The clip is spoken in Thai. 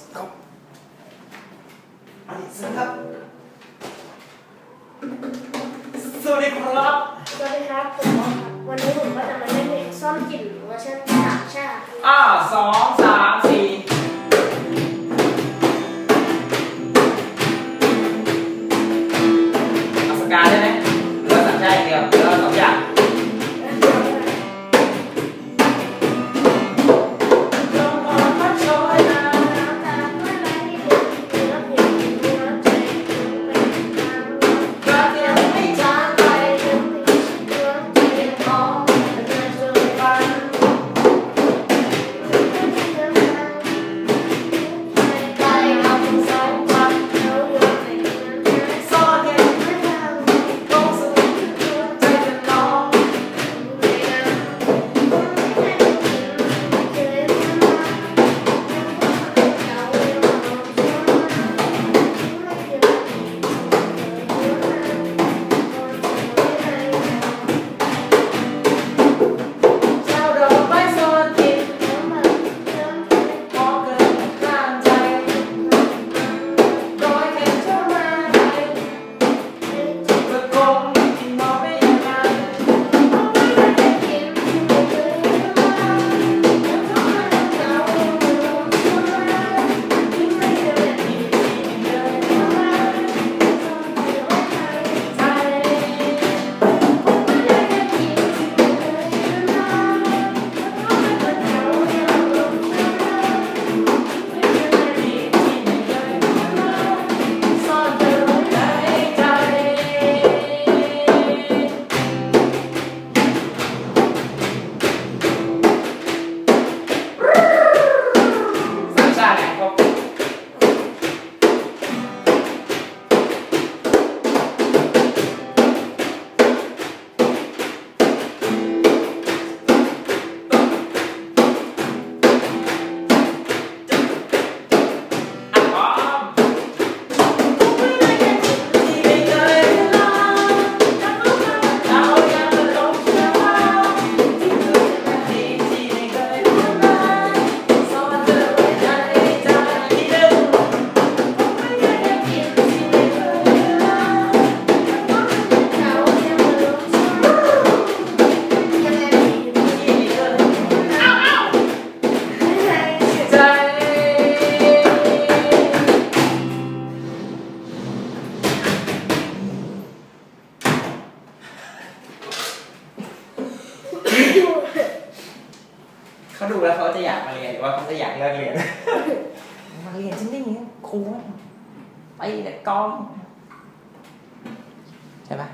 stop ครับสวัสดีครับสวัสดีครับผมวันนี้ผมก็จะมาเล่นเพลงซ่อนกลิ่นเวอร์ชันต่างชาติ2 3 4เขาดูแล้วเขาจะอยากมาเรียนหรือว่าเขาจะอยากเลิกเรียนมาเรียนฉันได้ยินครูไปเด็กกองใช่ปะ